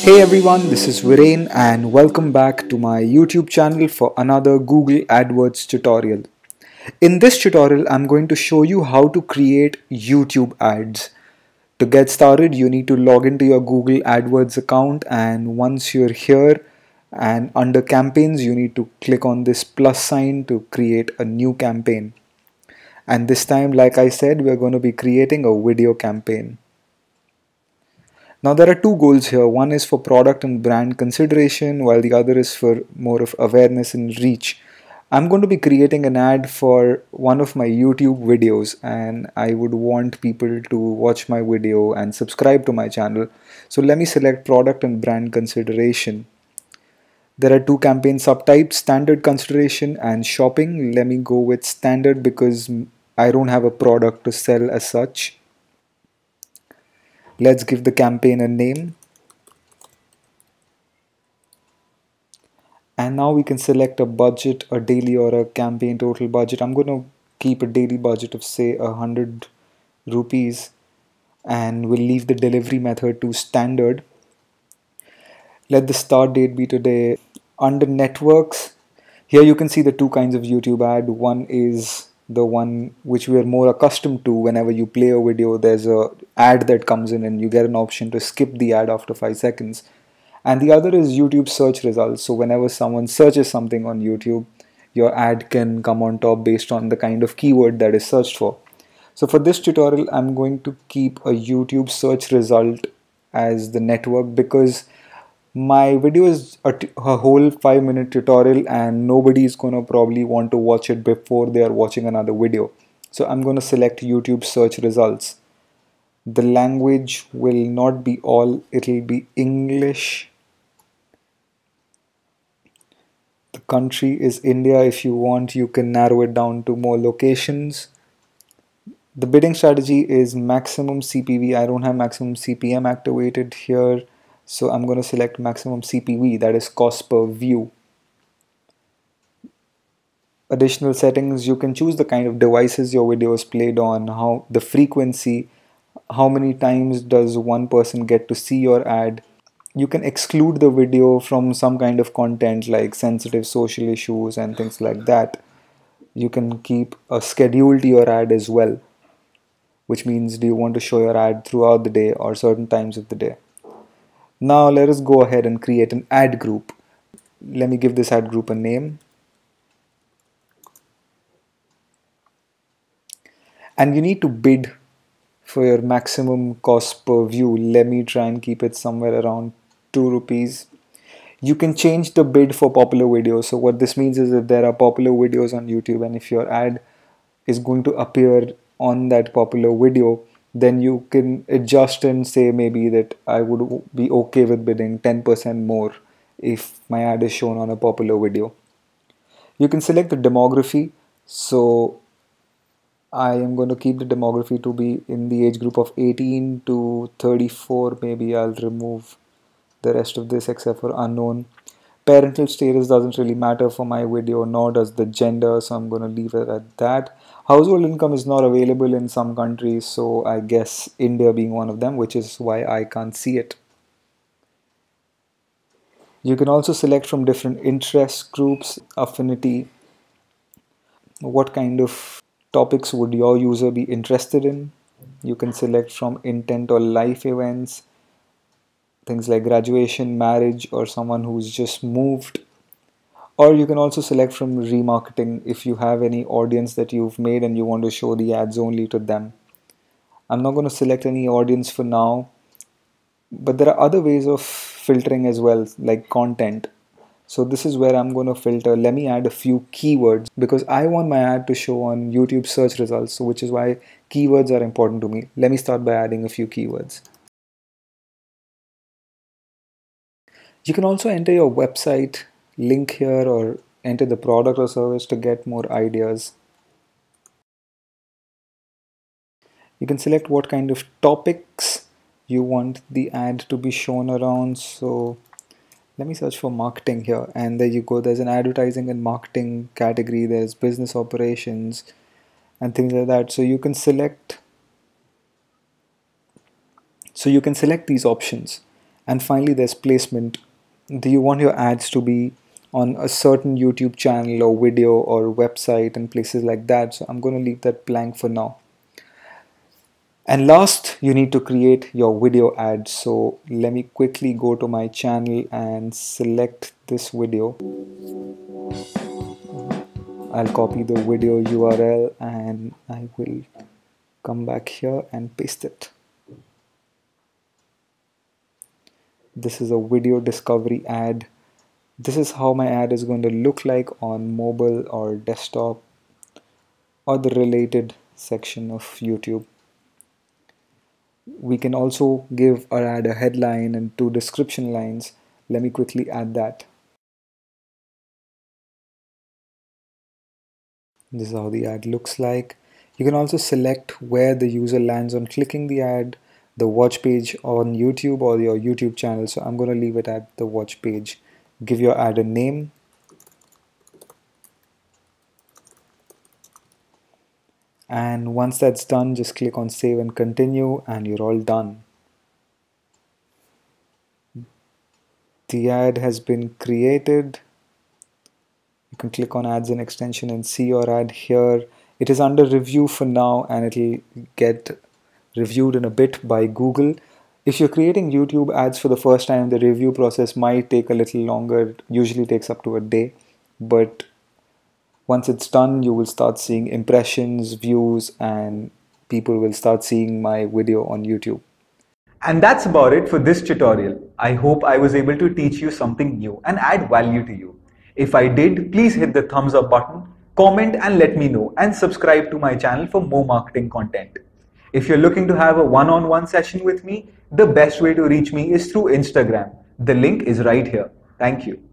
Hey everyone, this is Viren and welcome back to my YouTube channel for another Google AdWords tutorial. In this tutorial, I'm going to show you how to create YouTube ads. To get started, you need to log into your Google AdWords account, and once you're here and under campaigns, you need to click on this plus sign to create a new campaign. And this time, like I said, we're going to be creating a video campaign. Now there are two goals here. One is for product and brand consideration, while the other is for more of awareness and reach. I'm going to be creating an ad for one of my YouTube videos, and I would want people to watch my video and subscribe to my channel. So let me select product and brand consideration. There are two campaign subtypes, standard consideration and shopping. Let me go with standard because I don't have a product to sell as such. Let's give the campaign a name, and now we can select a budget, a daily or a campaign total budget. I'm going to keep a daily budget of say 100 rupees, and we'll leave the delivery method to standard. Let the start date be today. Under networks, here you can see the two kinds of YouTube ad. One is the one which we are more accustomed to. Whenever you play a video, there's a ad that comes in and you get an option to skip the ad after 5 seconds. And the other is YouTube search results. So whenever someone searches something on YouTube, your ad can come on top based on the kind of keyword that is searched for. So for this tutorial, I'm going to keep a YouTube search result as the network because my video is a whole 5-minute tutorial and nobody is going to probably want to watch it before they are watching another video. So I'm going to select YouTube search results. The language will not be all, it'll be English. The country is India. If you want, you can narrow it down to more locations. The bidding strategy is maximum CPV. I don't have maximum CPM activated here. So I'm going to select maximum CPV, that is cost per view. Additional settings, you can choose the kind of devices your video is played on, how the frequency, how many times does one person get to see your ad. You can exclude the video from some kind of content like sensitive social issues and things like that. You can keep a schedule to your ad as well, which means do you want to show your ad throughout the day or certain times of the day. Now let us go ahead and create an ad group. Let me give this ad group a name. And you need to bid for your maximum cost per view. Let me try and keep it somewhere around 2 rupees. You can change the bid for popular videos. So what this means is if there are popular videos on YouTube and if your ad is going to appear on that popular video, then you can adjust and say maybe that I would be okay with bidding 10% more if my ad is shown on a popular video. You can select the demography. So I am going to keep the demography to be in the age group of 18 to 34. Maybe I'll remove the rest of this except for unknown. Parental status doesn't really matter for my video, nor does the gender, so I'm going to leave it at that. Household income is not available in some countries, so I guess India being one of them, which is why I can't see it. You can also select from different interest groups, affinity. What kind of topics would your user be interested in? You can select from intent or life events. Things like graduation, marriage, or someone who's just moved. Or you can also select from remarketing if you have any audience that you've made and you want to show the ads only to them. I'm not going to select any audience for now, but there are other ways of filtering as well, like content. So this is where I'm going to filter. Let me add a few keywords because I want my ad to show on YouTube search results, which is why keywords are important to me. Let me start by adding a few keywords. You can also enter your website link here or enter the product or service to get more ideas. You can select what kind of topics you want the ad to be shown around. So let me search for marketing here, and there you go. There's an advertising and marketing category. There's business operations, and things like that. So you can select these options. And finally, there's placement. Do you want your ads to be on a certain YouTube channel or video or website and places like that? So I'm going to leave that blank for now. And last, you need to create your video ad. So let me quickly go to my channel and select this video. I'll copy the video URL and I will come back here and paste it. This is a video discovery ad. This is how my ad is going to look like on mobile or desktop or the related section of YouTube. We can also give our ad a headline and two description lines. Let me quickly add that. This is how the ad looks like. You can also select where the user lands on clicking the ad, the watch page on YouTube or your YouTube channel. So I'm going to leave it at the watch page. Give your ad a name. And once that's done, just click on save and continue, and you're all done. The ad has been created. You can click on ads and extension and see your ad here. It is under review for now, and it'll get reviewed in a bit by Google. If you're creating YouTube ads for the first time, the review process might take a little longer. It usually takes up to a day, but once it's done, you will start seeing impressions, views, and people will start seeing my video on YouTube. And that's about it for this tutorial. I hope I was able to teach you something new and add value to you. If I did, please hit the thumbs up button, comment and let me know, and subscribe to my channel for more marketing content. If you're looking to have a one-on-one session with me, the best way to reach me is through Instagram. The link is right here. Thank you.